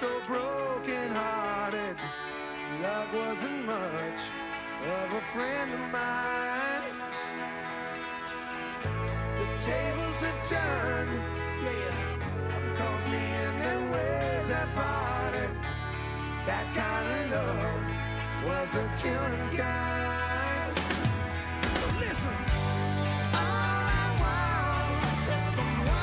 so broken-hearted. Love wasn't much of a friend of mine. The tables have turned, yeah. One calls me and then where's that party? That kind of love was the killing kind. So listen, all I want is someone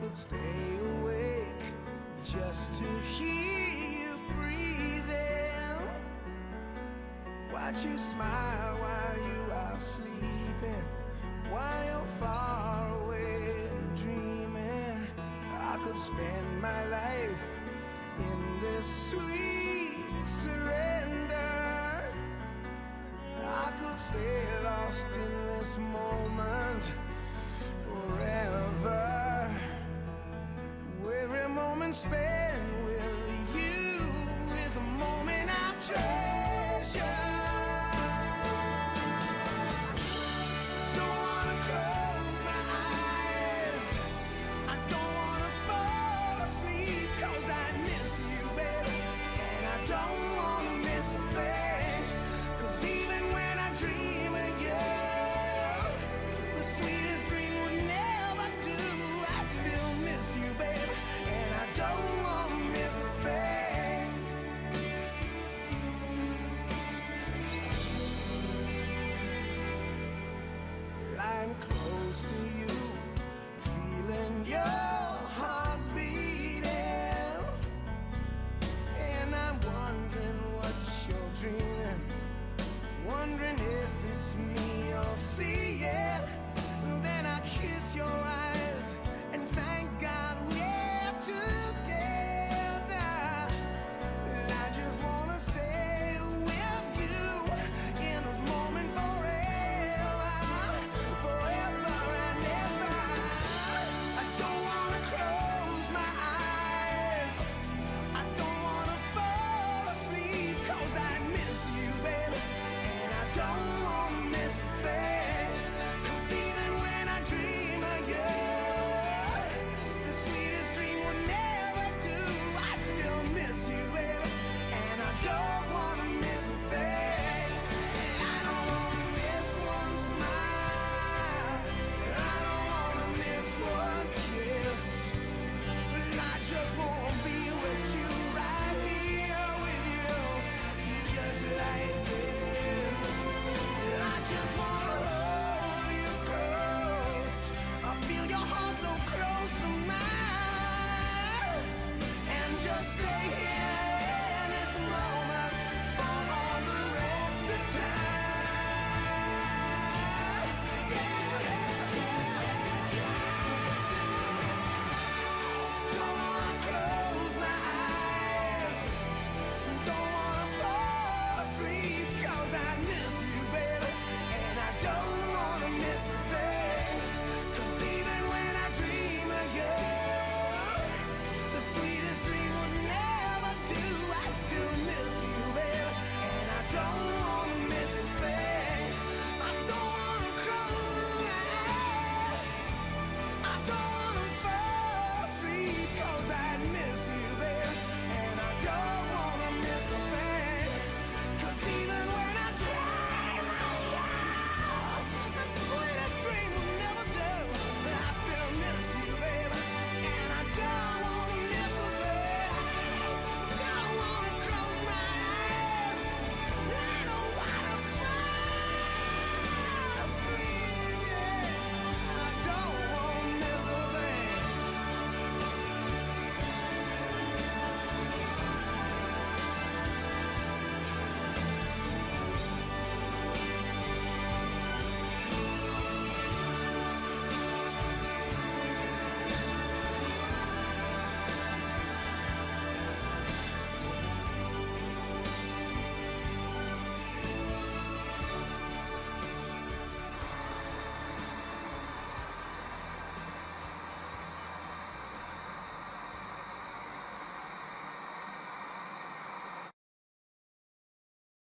could stay awake just to hear you breathing, watch you smile while you are sleeping, while you're far away and dreaming. I could spend my life in this sweet surrender. I could stay lost in this moment forever. Every moment spent with you is a moment I treasure. Don't wanna close my eyes, I don't wanna fall asleep, 'cause I miss you, baby, and I don't wanna miss a thing, 'cause even when I dream of you, the sweetest dream would never do. I'd still miss you, baby, and I don't want to miss a thing. Lying close to you